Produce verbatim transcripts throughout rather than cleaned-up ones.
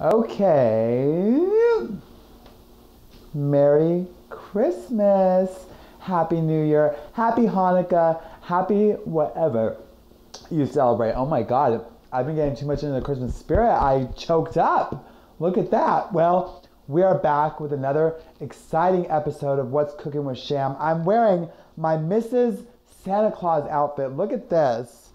Okay. Merry Christmas. Happy New Year. Happy Hanukkah. Happy whatever you celebrate. Oh my God. I've been getting too much into the Christmas spirit. I choked up. Look at that. Well, we are back with another exciting episode of What's Cooking with Sham. I'm wearing my Missus Santa Claus outfit. Look at this.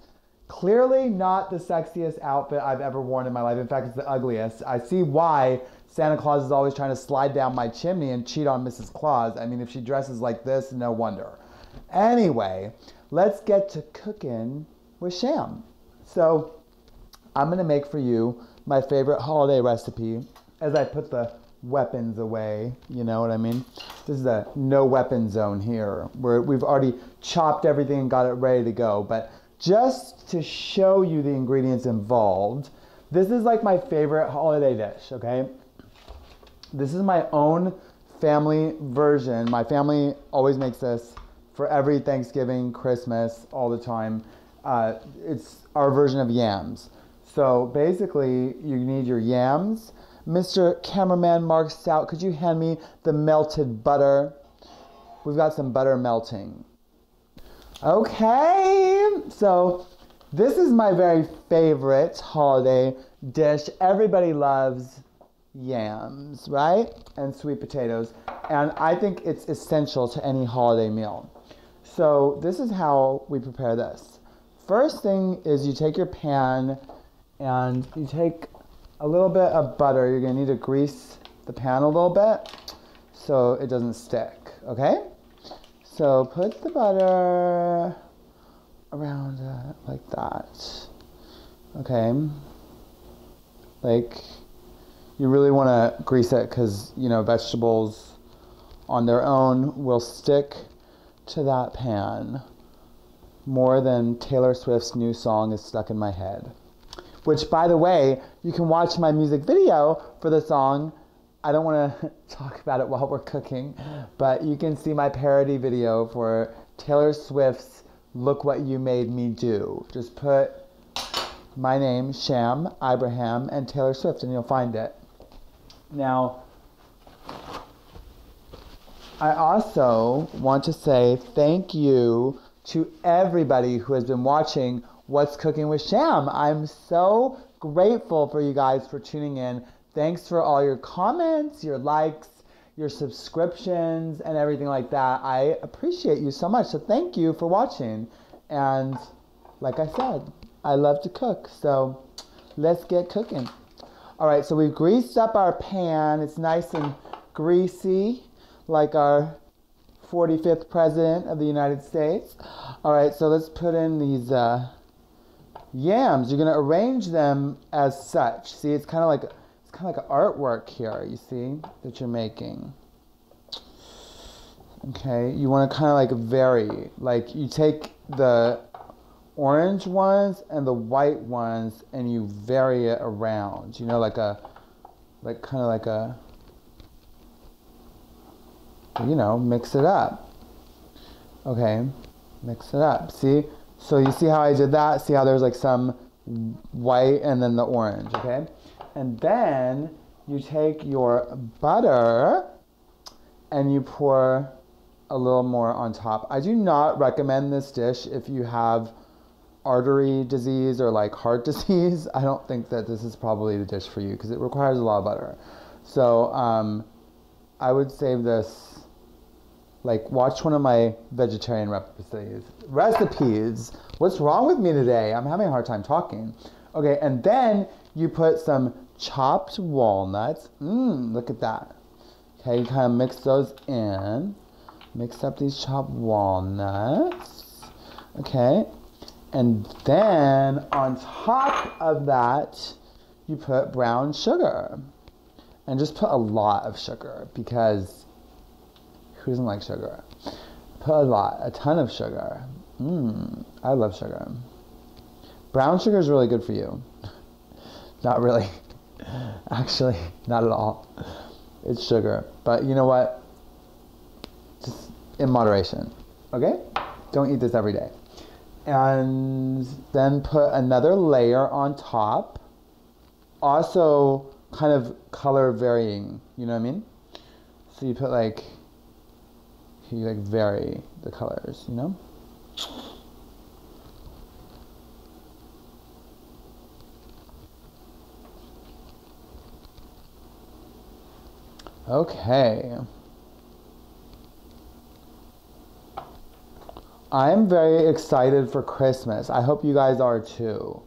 Clearly not the sexiest outfit I've ever worn in my life. In fact, it's the ugliest. I see why Santa Claus is always trying to slide down my chimney and cheat on Missus Claus. I mean, if she dresses like this, no wonder. Anyway, let's get to cooking with Sham. So I'm gonna make for you my favorite holiday recipe as I put the weapons away, you know what I mean? This is a no weapon zone here, where we've already chopped everything and got it ready to go. But just to show you the ingredients involved, this is like my favorite holiday dish, okay? This is my own family version. My family always makes this for every Thanksgiving, Christmas, all the time. Uh, it's our version of yams. So basically, you need your yams. Mister Cameraman Mark Stout, could you hand me the melted butter? We've got some butter melting. Okay, so this is my very favorite holiday dish. Everybody loves yams, right? And sweet potatoes. And I think it's essential to any holiday meal. So this is how we prepare this. First thing is you take your pan and you take a little bit of butter. You're going to need to grease the pan a little bit so it doesn't stick, okay? So put the butter around it like that, okay? Like, you really want to grease it because, you know, vegetables on their own will stick to that pan more than Taylor Swift's new song is stuck in my head. Which, by the way, you can watch my music video for the song. I don't want to talk about it while we're cooking, but you can see my parody video for Taylor Swift's Look What You Made Me Do. Just put my name, Sham Ibrahim, and Taylor Swift, and you'll find it. Now, I also want to say thank you to everybody who has been watching What's Cooking with Sham. I'm so grateful for you guys for tuning in. Thanks for all your comments, your likes, your subscriptions, and everything like that. I appreciate you so much. So thank you for watching. And like I said, I love to cook. So let's get cooking. All right, so we've greased up our pan. It's nice and greasy, like our forty-fifth president of the United States. All right, so let's put in these uh, yams. You're gonna arrange them as such. See, it's kind of like it's kind of like an artwork here. You see that you're making. Okay, you want to kind of like vary. Like you take the orange ones and the white ones, and you vary it around. You know, like a like kind of like a you know, mix it up. Okay, mix it up. See. So you see how I did that? See how there's like some white and then the orange, okay? And then you take your butter and you pour a little more on top. I do not recommend this dish if you have artery disease or like heart disease. I don't think that this is probably the dish for you because it requires a lot of butter. So um, I would save this. Like, watch one of my vegetarian recipes. Recipes. What's wrong with me today? I'm having a hard time talking. Okay, and then you put some chopped walnuts. Mmm, look at that. Okay, you kind of mix those in. Mix up these chopped walnuts. Okay, and then on top of that, you put brown sugar. And just put a lot of sugar because who doesn't like sugar? Put a lot, a ton of sugar. Mmm, I love sugar. Brown sugar is really good for you. Not really. Actually, not at all. It's sugar. But you know what? Just in moderation, okay? Don't eat this every day. And then put another layer on top. Also, kind of color varying, you know what I mean? So you put like, you like vary the colors, you know? Okay. I'm very excited for Christmas. I hope you guys are too.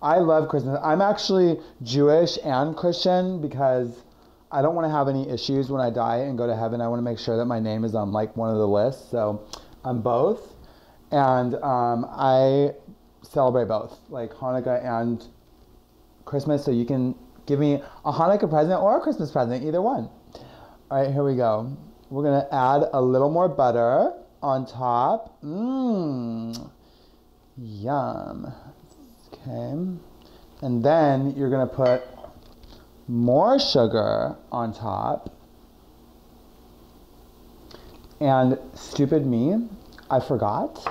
I love Christmas. I'm actually Jewish and Christian because I don't want to have any issues when I die and go to heaven. I want to make sure that my name is on like one of the lists. So I'm both. And um, I celebrate both, like Hanukkah and Christmas. So you can give me a Hanukkah present or a Christmas present, either one. All right, here we go. We're going to add a little more butter on top. Mmm. Yum. Okay. And then you're going to put more sugar on top. And stupid me, I forgot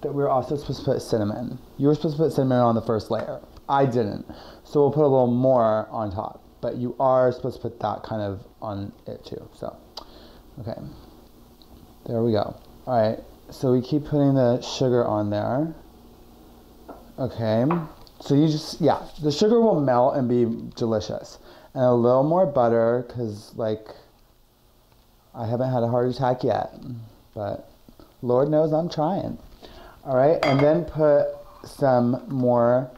that we were also supposed to put cinnamon. You were supposed to put cinnamon on the first layer. I didn't. So we'll put a little more on top. But you are supposed to put that kind of on it too. So, okay. There we go. All right. So we keep putting the sugar on there. Okay. So you just, yeah, the sugar will melt and be delicious. And a little more butter, because, like, I haven't had a heart attack yet. But Lord knows I'm trying. All right, and then put some more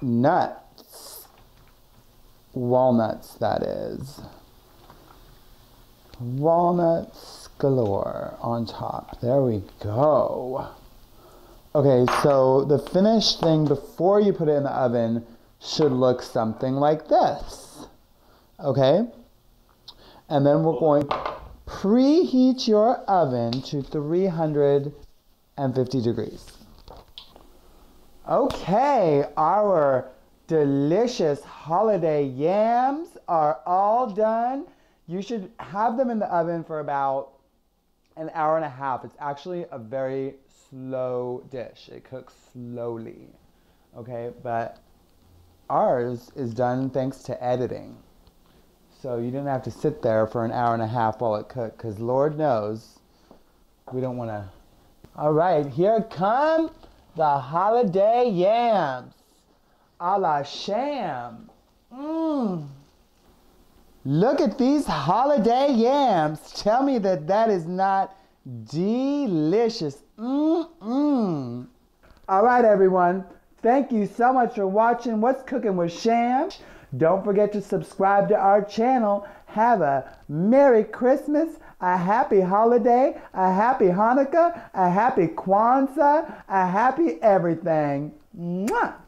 nuts. Walnuts, that is. Walnuts galore on top. There we go. Okay, so the finished thing before you put it in the oven should look something like this. Okay? And then we're going to preheat your oven to three hundred fifty degrees. Okay, our delicious holiday yams are all done. You should have them in the oven for about an hour and a half. It's actually a very slow dish. It cooks slowly. Okay, but ours is done thanks to editing. So you didn't have to sit there for an hour and a half while it cooked, because Lord knows we don't want to. All right, here come the holiday yams a la Sham. Mmm. Look at these holiday yams. Tell me that that is not delicious. Mm-mm. All right, everyone. Thank you so much for watching What's Cooking with Sham. Don't forget to subscribe to our channel. Have a Merry Christmas, a happy holiday, a happy Hanukkah, a happy Kwanzaa, a happy everything. Mwah!